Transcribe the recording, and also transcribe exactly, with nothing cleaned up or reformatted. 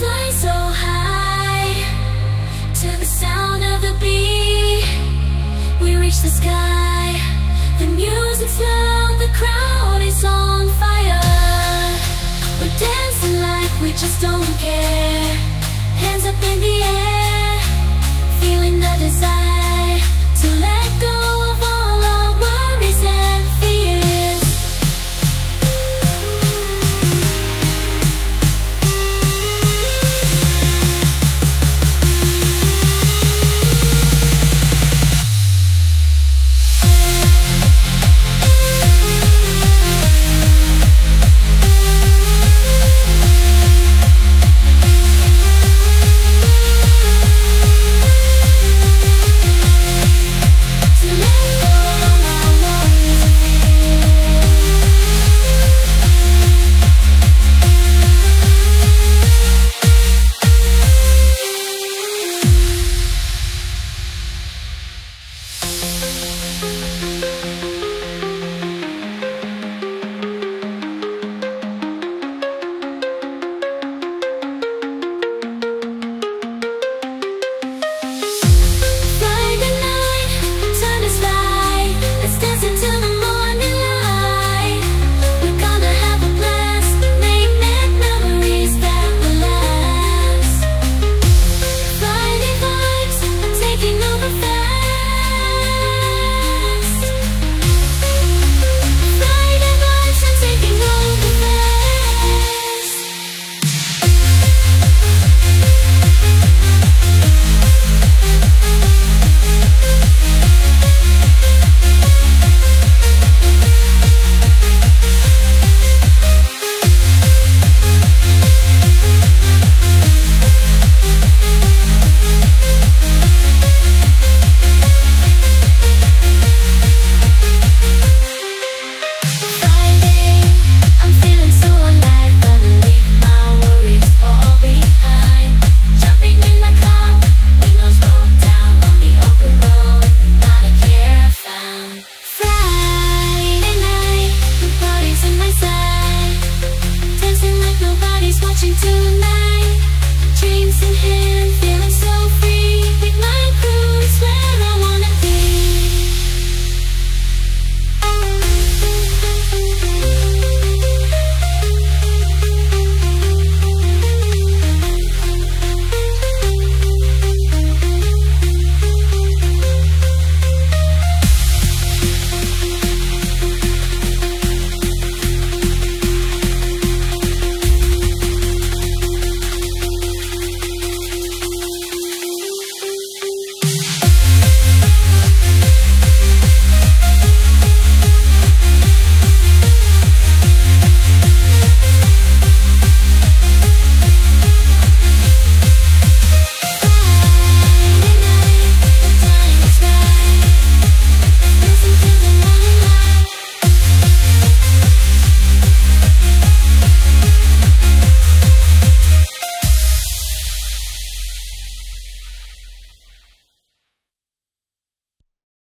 fly so high to the sound of the beat. We reach the sky, the music's loud, the crowd is on fire. We're dancing like we just don't care, hands up in the air.